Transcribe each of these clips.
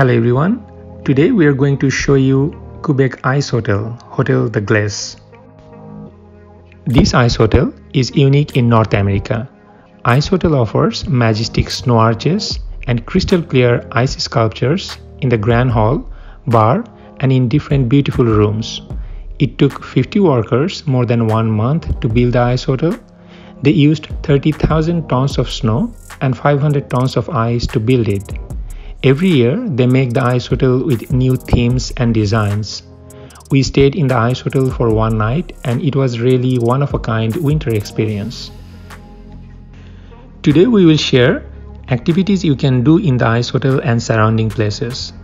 Hello everyone, today we are going to show you Quebec ice hotel, Hôtel de Glace. This ice hotel is unique in North America. Ice hotel offers majestic snow arches and crystal clear ice sculptures in the grand hall, bar and in different beautiful rooms. It took 50 workers more than 1 month to build the ice hotel. They used 30,000 tons of snow and 500 tons of ice to build it. Every year, they make the ice hotel with new themes and designs. We stayed in the ice hotel for one night and it was really one-of-a-kind winter experience. Today we will share activities you can do in the ice hotel and surrounding places,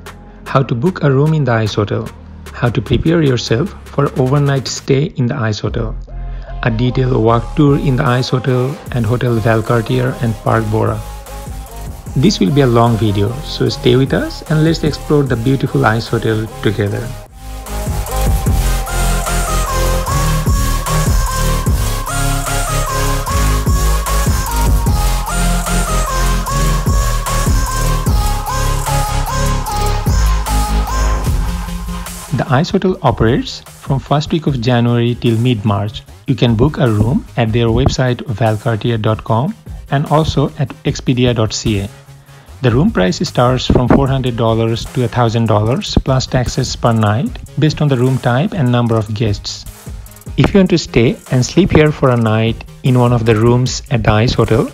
how to book a room in the ice hotel, how to prepare yourself for overnight stay in the ice hotel, a detailed walk tour in the ice hotel and Hôtel Valcartier and Parc Bora. This will be a long video, so stay with us and let's explore the beautiful ice hotel together. The ice hotel operates from first week of January till mid-March. You can book a room at their website valcartier.com and also at Expedia.ca. The room price starts from $400 to $1,000 plus taxes per night based on the room type and number of guests. If you want to stay and sleep here for a night in one of the rooms at the ice hotel,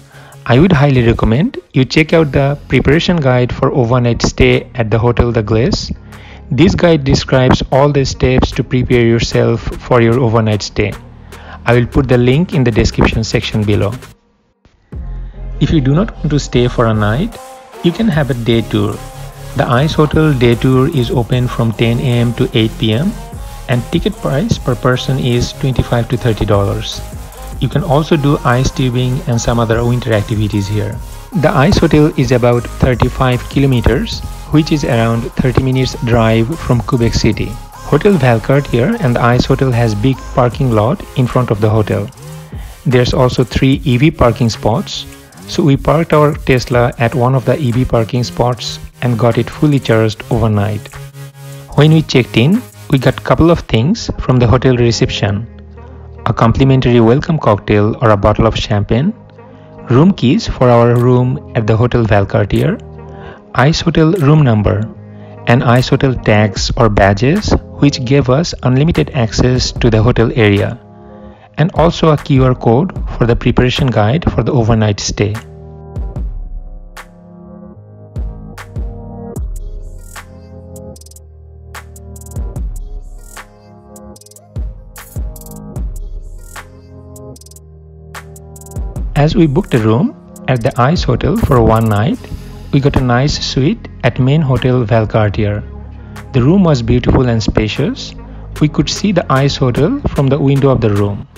I would highly recommend you check out the preparation guide for overnight stay at the Hôtel de Glace. This guide describes all the steps to prepare yourself for your overnight stay. I will put the link in the description section below. If you do not want to stay for a night, you can have a day tour. The ice hotel day tour is open from 10 a.m. to 8 p.m. and ticket price per person is $25 to $30. You can also do ice tubing and some other winter activities here. The ice hotel is about 35 kilometers, which is around 30 minutes drive from Quebec City. Hôtel Valcartier and the ice hotel has big parking lot in front of the hotel. There's also 3 EV parking spots. So we parked our Tesla at one of the EV parking spots and got it fully charged overnight. When we checked in, we got a couple of things from the hotel reception. A complimentary welcome cocktail or a bottle of champagne, room keys for our room at the Hôtel Valcartier, ice hotel room number, and ice hotel tags or badges which gave us unlimited access to the hotel area, and also a QR code for the preparation guide for the overnight stay. As we booked a room at the ice hotel for one night, we got a nice suite at main Hôtel Valcartier. The room was beautiful and spacious. We could see the ice hotel from the window of the room.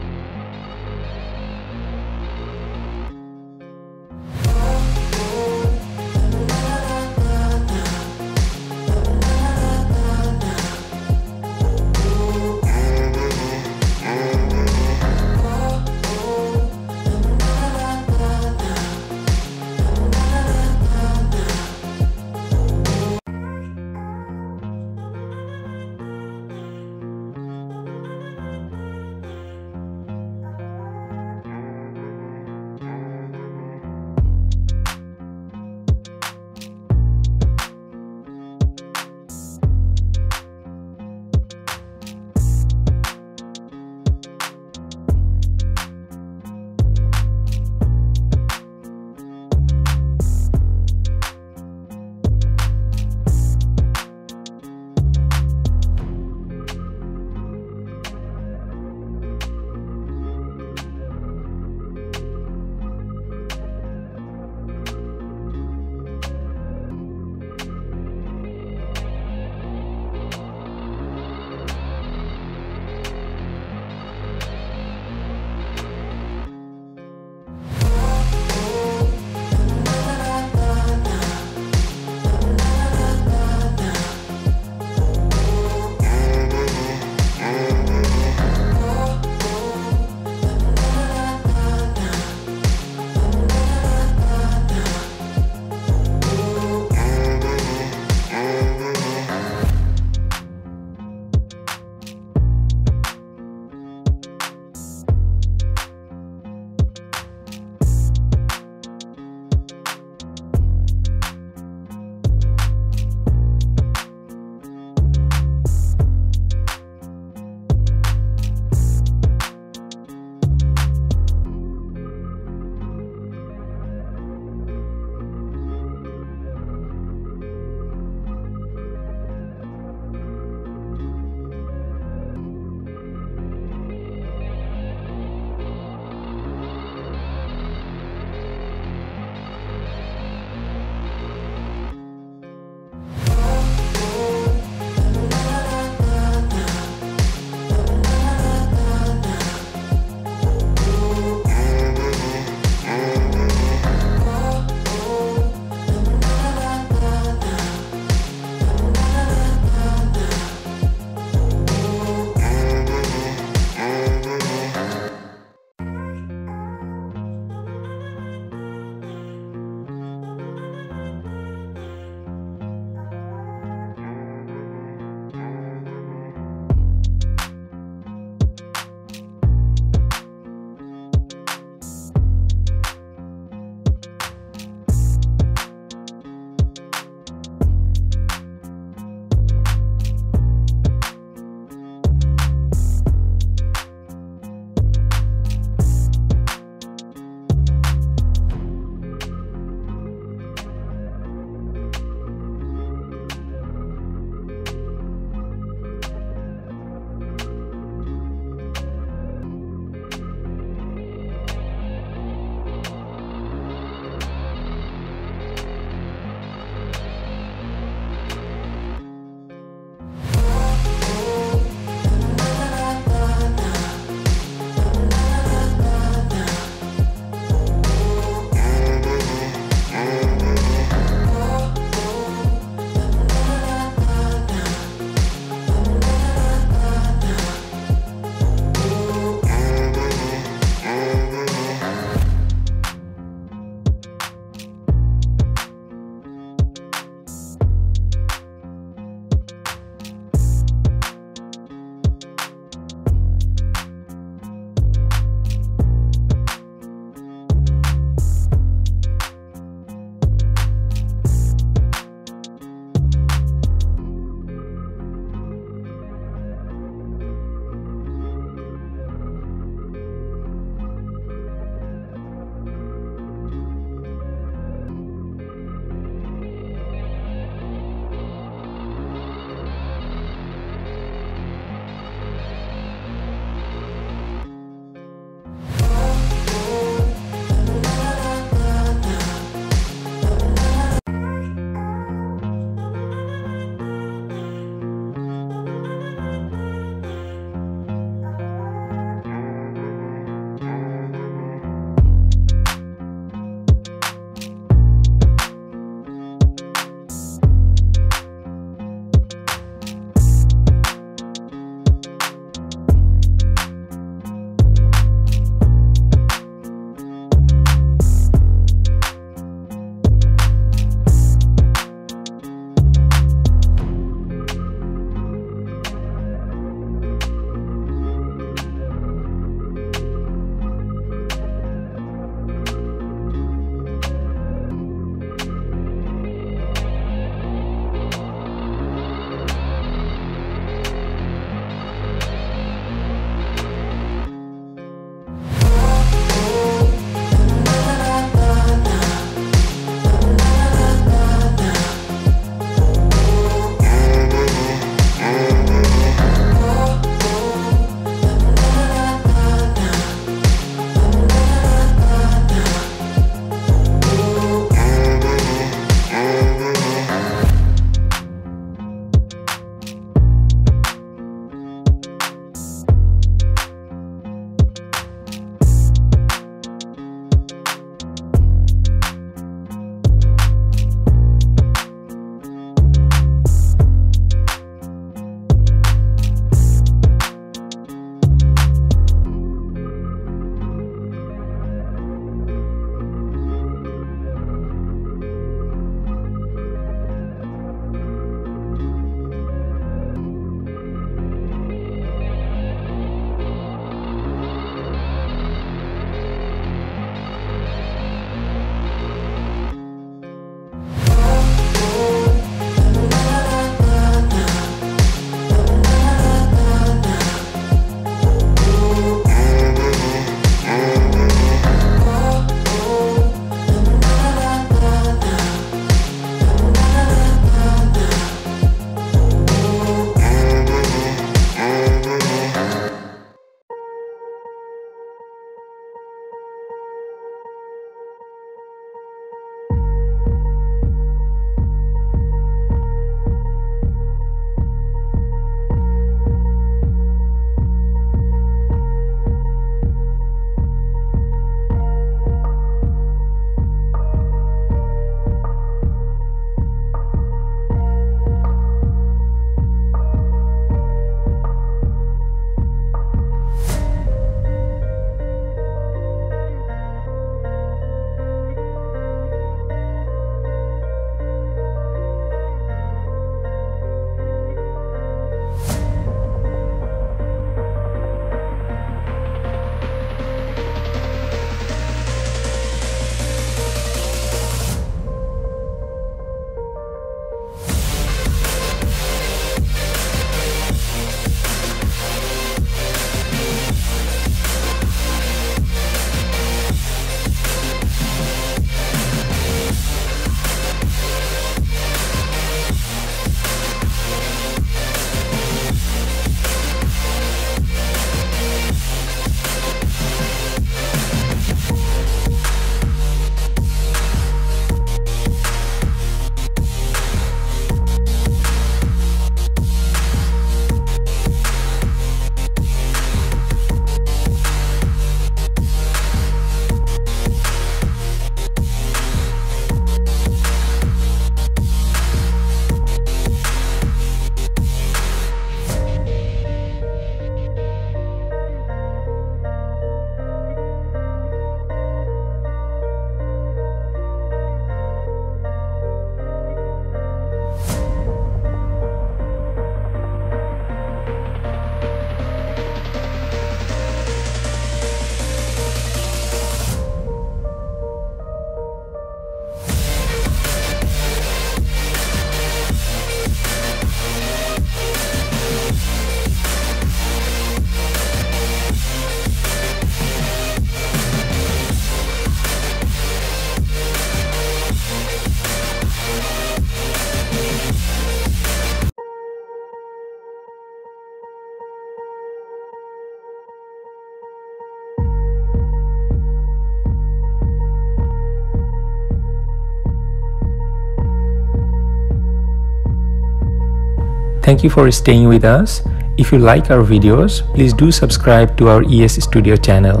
Thank you for staying with us. If you like our videos, please do subscribe to our ES Studio channel.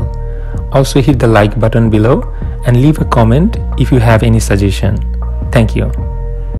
Also hit the like button below and leave a comment if you have any suggestion. Thank you.